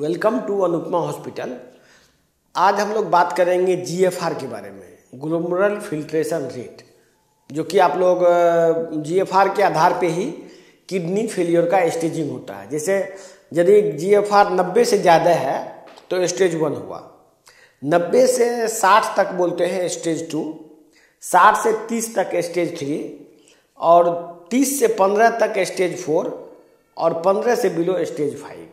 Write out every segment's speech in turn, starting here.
Welcome to Anupama hospital. आज हम लोग बात करेंगे जीएफआर के बारे में, ग्लोमेरुलर फिल्ट्रेशन रेट, जो कि आप लोग जीएफआर के आधार पे ही किडनी फेलियर का स्टेजिंग होता है। जैसे यदि जीएफआर 90 से ज़्यादा है तो स्टेज 1 हुआ, 90 से 60 तक बोलते हैं स्टेज 2, 60 से 30 तक स्टेज 3 और 30 से 15 तक स्टेज 4 और 15 से बिलो स्टेज 5।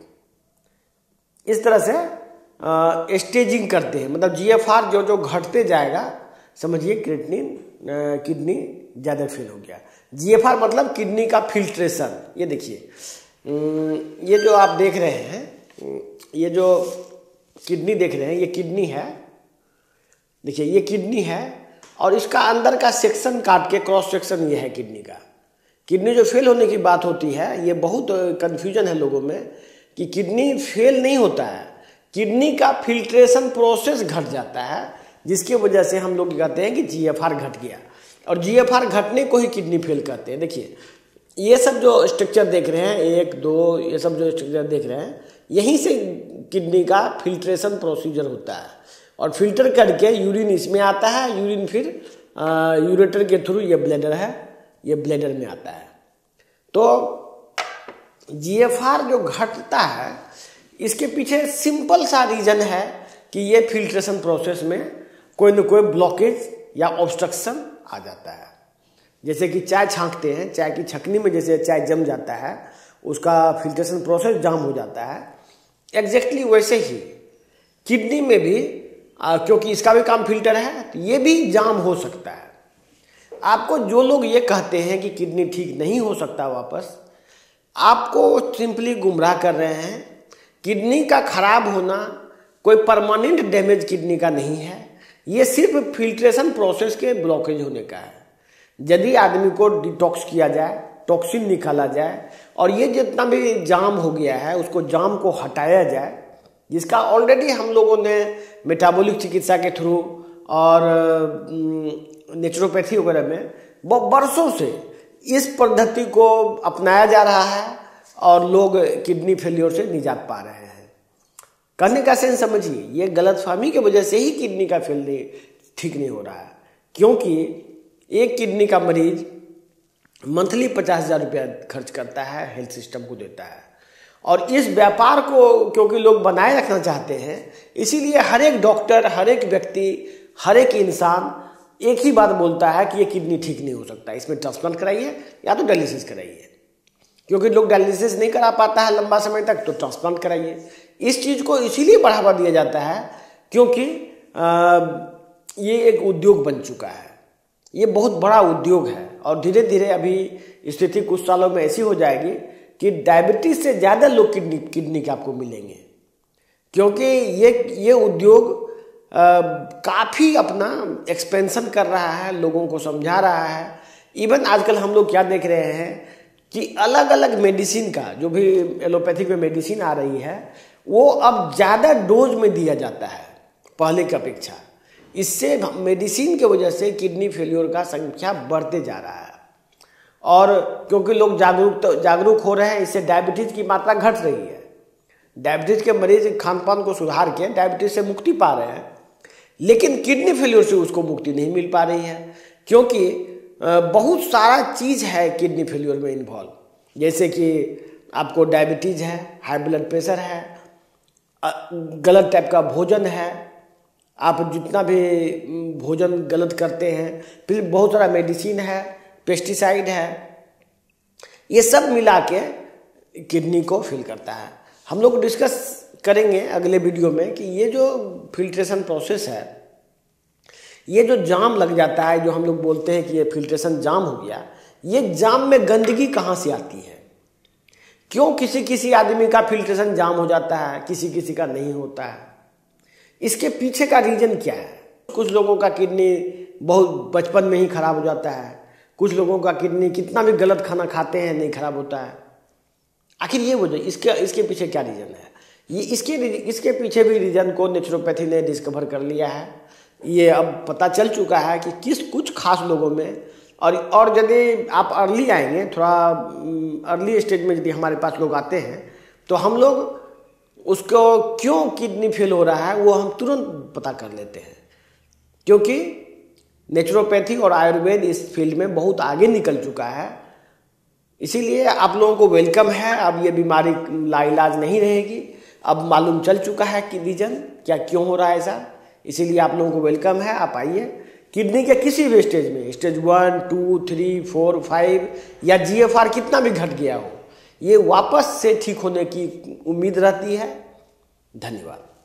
इस तरह से स्टेजिंग करते हैं, मतलब जीएफआर जो जो घटते जाएगा समझिए किडनी ज़्यादा फेल हो गया। जीएफआर मतलब किडनी का फिल्ट्रेशन। ये देखिए, ये जो आप देख रहे हैं, ये जो किडनी देख रहे हैं, ये किडनी है। देखिए ये किडनी है और इसका अंदर का सेक्शन काट के क्रॉस सेक्शन ये है किडनी का। किडनी जो फेल होने की बात होती है, ये बहुत कन्फ्यूजन है लोगों में कि किडनी फेल नहीं होता है, किडनी का फिल्ट्रेशन प्रोसेस घट जाता है, जिसकी वजह से हम लोग कहते हैं कि जीएफआर घट गया, और जीएफआर घटने को ही किडनी फेल कहते हैं। देखिए ये सब जो स्ट्रक्चर देख रहे हैं, एक दो, ये सब जो स्ट्रक्चर देख रहे हैं, यहीं से किडनी का फिल्ट्रेशन प्रोसीजर होता है और फिल्टर करके यूरिन इसमें आता है, यूरिन फिर यूरेटर के थ्रू, ये ब्लैडर है, ये ब्लैडर में आता है। तो जीएफआर जो घटता है इसके पीछे सिंपल सा रीज़न है कि ये फिल्ट्रेशन प्रोसेस में कोई न कोई ब्लॉकेज या ऑब्स्ट्रक्शन आ जाता है। जैसे कि चाय छांकते हैं, चाय की छकनी में जैसे चाय जम जाता है, उसका फिल्ट्रेशन प्रोसेस जाम हो जाता है। एग्जैक्टली वैसे ही किडनी में भी, क्योंकि इसका भी काम फिल्टर है, तो ये भी जाम हो सकता है। आपको जो लोग ये कहते हैं कि किडनी ठीक नहीं हो सकता वापस, आपको सिंपली गुमराह कर रहे हैं। किडनी का खराब होना कोई परमानेंट डैमेज किडनी का नहीं है, ये सिर्फ फिल्ट्रेशन प्रोसेस के ब्लॉकेज होने का है। यदि आदमी को डिटॉक्स किया जाए, टॉक्सिन निकाला जाए और ये जितना भी जाम हो गया है उसको, जाम को हटाया जाए, जिसका ऑलरेडी हम लोगों ने मेटाबोलिक चिकित्सा के थ्रू और नेचुरोपैथी वगैरह में बहुत बरसों से इस पद्धति को अपनाया जा रहा है और लोग किडनी फेलियर से निजात पा रहे हैं। कहने का सेंस समझिए, ये गलतफहमी की वजह से ही किडनी का फेलियर ठीक नहीं हो रहा है, क्योंकि एक किडनी का मरीज मंथली 50,000 रुपया खर्च करता है, हेल्थ सिस्टम को देता है, और इस व्यापार को क्योंकि लोग बनाए रखना चाहते हैं, इसीलिए हर एक डॉक्टर, हर एक व्यक्ति, हर एक इंसान एक ही बात बोलता है कि ये किडनी ठीक नहीं हो सकता, इसमें ट्रांसप्लांट कराइए या तो डायलिसिस कराइए। क्योंकि लोग डायलिसिस नहीं करा पाता है लंबा समय तक, तो ट्रांसप्लांट कराइए। इस चीज़ को इसीलिए बढ़ावा दिया जाता है क्योंकि ये एक उद्योग बन चुका है, ये बहुत बड़ा उद्योग है। और धीरे धीरे अभी स्थिति कुछ सालों में ऐसी हो जाएगी कि डायबिटीज़ से ज़्यादा लोग किडनी के आपको मिलेंगे, क्योंकि ये उद्योग काफ़ी अपना एक्सपेंशन कर रहा है, लोगों को समझा रहा है। इवन आजकल हम लोग क्या देख रहे हैं कि अलग अलग मेडिसिन का, जो भी एलोपैथिक में मेडिसिन आ रही है, वो अब ज़्यादा डोज में दिया जाता है पहले की अपेक्षा। इससे मेडिसिन की वजह से किडनी फेलियर का संख्या बढ़ते जा रहा है, और क्योंकि लोग जागरूक हो रहे हैं, इससे डायबिटीज़ की मात्रा घट रही है। डायबिटीज़ के मरीज खानपान को सुधार के डायबिटीज़ से मुक्ति पा रहे हैं, लेकिन किडनी फेलियर से उसको मुक्ति नहीं मिल पा रही है, क्योंकि बहुत सारा चीज़ है किडनी फेलियर में इन्वॉल्व। जैसे कि आपको डायबिटीज़ है, हाई ब्लड प्रेशर है, गलत टाइप का भोजन है, आप जितना भी भोजन गलत करते हैं, फिर बहुत सारा मेडिसिन है, पेस्टिसाइड है, ये सब मिला के किडनी को फेल करता है। हम लोग डिस्कस करेंगे अगले वीडियो में कि ये जो फिल्ट्रेशन प्रोसेस है, ये जो जाम लग जाता है, जो हम लोग बोलते हैं कि ये फिल्ट्रेशन जाम हो गया, ये जाम में गंदगी कहाँ से आती है, क्यों किसी किसी आदमी का फिल्ट्रेशन जाम हो जाता है, किसी किसी का नहीं होता है, इसके पीछे का रीज़न क्या है। कुछ लोगों का किडनी बहुत बचपन में ही खराब हो जाता है, कुछ लोगों का किडनी कितना भी गलत खाना खाते हैं नहीं खराब होता है। आखिर ये वजह, इसके पीछे क्या रीज़न है, ये इसके पीछे भी रीज़न को नेचुरोपैथी ने डिस्कवर कर लिया है। ये अब पता चल चुका है कि किस कुछ खास लोगों में, और यदि आप अर्ली आएंगे, थोड़ा अर्ली स्टेज में यदि हमारे पास लोग आते हैं, तो हम लोग उसको क्यों किडनी फेल हो रहा है वो हम तुरंत पता कर लेते हैं, क्योंकि नेचुरोपैथी और आयुर्वेद इस फील्ड में बहुत आगे निकल चुका है। इसीलिए आप लोगों को वेलकम है। अब ये बीमारी लाइलाज नहीं रहेगी, अब मालूम चल चुका है कि रीजन क्या क्यों हो रहा है ऐसा। इसीलिए आप लोगों को वेलकम है, आप आइए। किडनी के किसी भी स्टेज में, स्टेज 1, 2, 3, 4, 5 या GFR कितना भी घट गया हो, ये वापस से ठीक होने की उम्मीद रहती है। धन्यवाद।